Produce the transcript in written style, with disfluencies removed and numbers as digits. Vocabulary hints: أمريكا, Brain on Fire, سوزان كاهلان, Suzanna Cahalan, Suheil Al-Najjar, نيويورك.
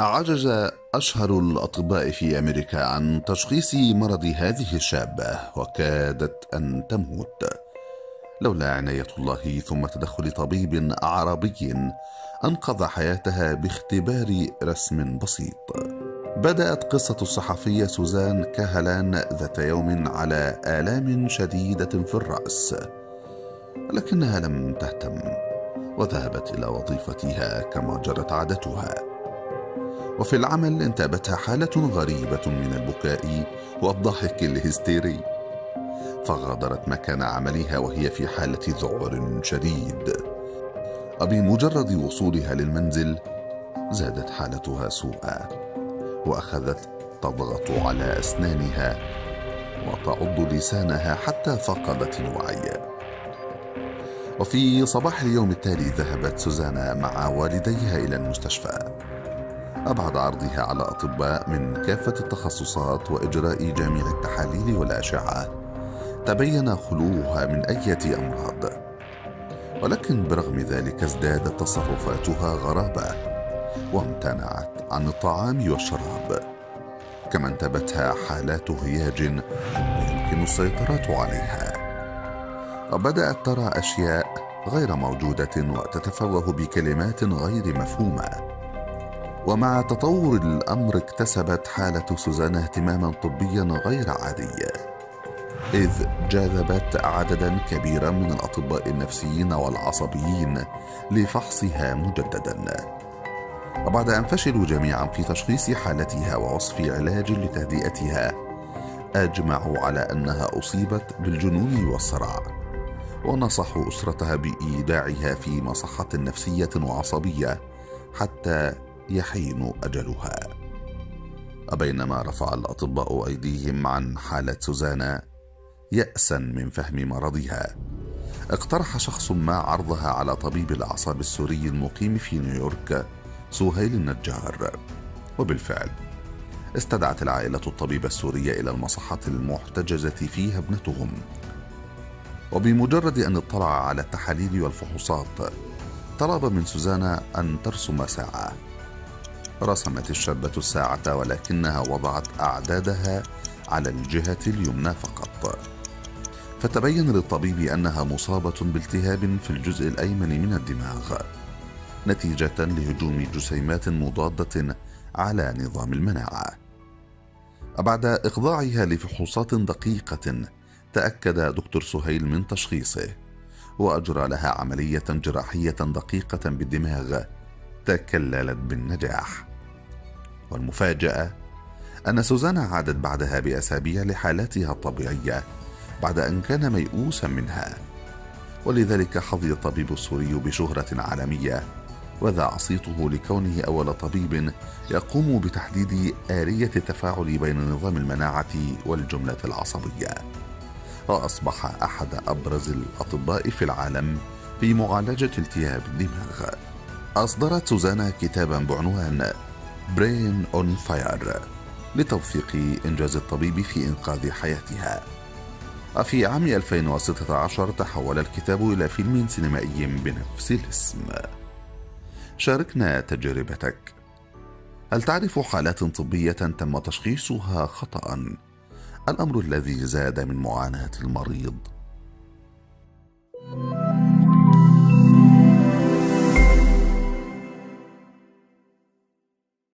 عجز أشهر الأطباء في أمريكا عن تشخيص مرض هذه الشابة، وكادت أن تموت لولا عناية الله ثم تدخل طبيب عربي أنقذ حياتها باختبار رسم بسيط. بدأت قصة الصحفية سوزان كاهلان ذات يوم على آلام شديدة في الرأس، لكنها لم تهتم وذهبت إلى وظيفتها كما جرت عادتها. وفي العمل انتابتها حالة غريبة من البكاء والضحك الهستيري، فغادرت مكان عملها وهي في حالة ذعر شديد. بمجرد وصولها للمنزل زادت حالتها سوءا، وأخذت تضغط على أسنانها وتعض لسانها حتى فقدت الوعي. وفي صباح اليوم التالي ذهبت سوزانا مع والديها إلى المستشفى بعد عرضها على أطباء من كافة التخصصات وإجراء جميع التحاليل والأشعة. تبين خلوها من أية أمراض، ولكن برغم ذلك ازدادت تصرفاتها غرابة وامتنعت عن الطعام والشراب، كما انتابتها حالات هياج يمكن السيطرة عليها. بدأت ترى أشياء غير موجودة وتتفوه بكلمات غير مفهومة. ومع تطور الأمر اكتسبت حالة سوزانا اهتماما طبيا غير عادي، إذ جذبت عددا كبيرا من الأطباء النفسيين والعصبيين لفحصها مجددا. وبعد أن فشلوا جميعا في تشخيص حالتها ووصف علاج لتهدئتها، أجمعوا على أنها أصيبت بالجنون والصرع، ونصحوا أسرتها بإيداعها في مصحة نفسية وعصبية حتى يحين أجلها. بينما رفع الأطباء أيديهم عن حالة سوزانا يأسا من فهم مرضها، اقترح شخص ما عرضها على طبيب الأعصاب السوري المقيم في نيويورك سهيل النجار. وبالفعل استدعت العائلة الطبيب السوري إلى المصحة المحتجزة فيها ابنتهم، وبمجرد أن اطلع على التحاليل والفحوصات طلب من سوزانا أن ترسم ساعة. رسمت الشابة الساعة، ولكنها وضعت أعدادها على الجهة اليمنى فقط، فتبين للطبيب أنها مصابة بالتهاب في الجزء الأيمن من الدماغ نتيجة لهجوم جسيمات مضادة على نظام المناعة. بعد إخضاعها لفحوصات دقيقة تأكد دكتور سهيل من تشخيصه، وأجرى لها عملية جراحية دقيقة بالدماغ تكللت بالنجاح. والمفاجأة أن سوزانا عادت بعدها بأسابيع لحالتها الطبيعية بعد أن كان ميؤوسا منها، ولذلك حظي الطبيب السوري بشهرة عالمية، وذاع صيته لكونه أول طبيب يقوم بتحديد آلية التفاعل بين نظام المناعة والجملة العصبية، وأصبح أحد أبرز الأطباء في العالم في معالجة التهاب الدماغ. أصدرت سوزانا كتابا بعنوان Brain on Fire لتوثيق إنجاز الطبيب في إنقاذ حياتها. في عام 2016 تحول الكتاب إلى فيلم سينمائي بنفس الاسم. شاركنا تجربتك. هل تعرف حالات طبية تم تشخيصها خطأ؟ الأمر الذي زاد من معاناة المريض.